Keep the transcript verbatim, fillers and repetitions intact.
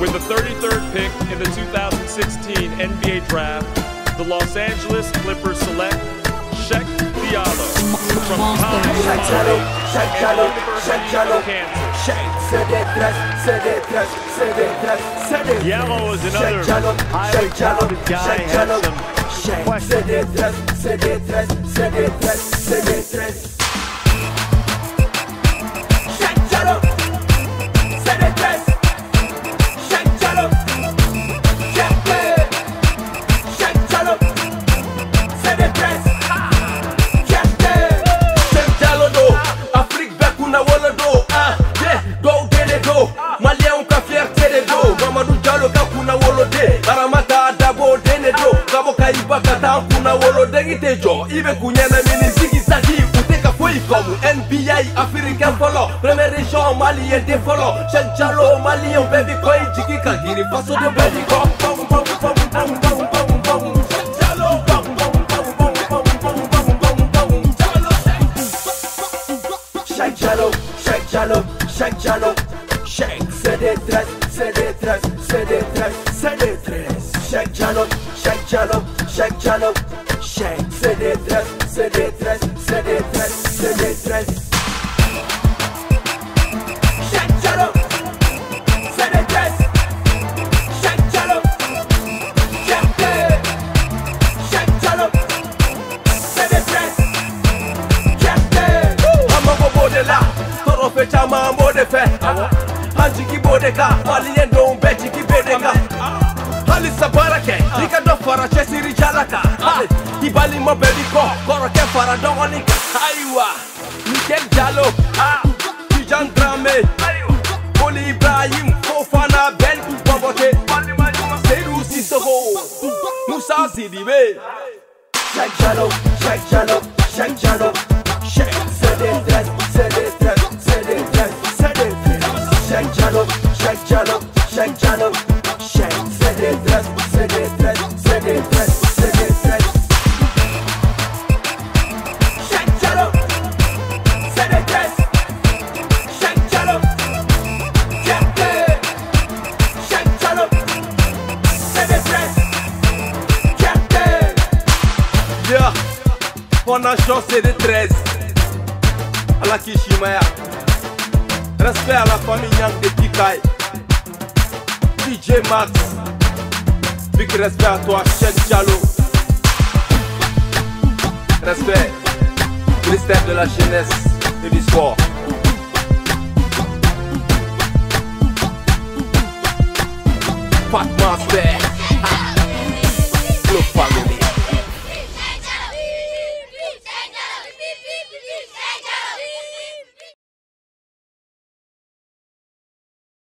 With the thirty-third pick in the two thousand sixteen N B A Draft, the Los Angeles Clippers select Cheick Diallo from Colorado and Kansas. Diallo is another highly talented guy, has some questions. Even kunyana mini zigi zagi uteka foi comme N B A African follow premier région malien de follow Cheick Diallo malien baby koi jiki kagiri faso de baby ko C D treize à la Kishimaya. Respect à la famille Yang de Kikai. D J MAXX, big respect à toi, Cheick Diallo. Respect, ministère de la jeunesse et du sport. F A T MONSTER.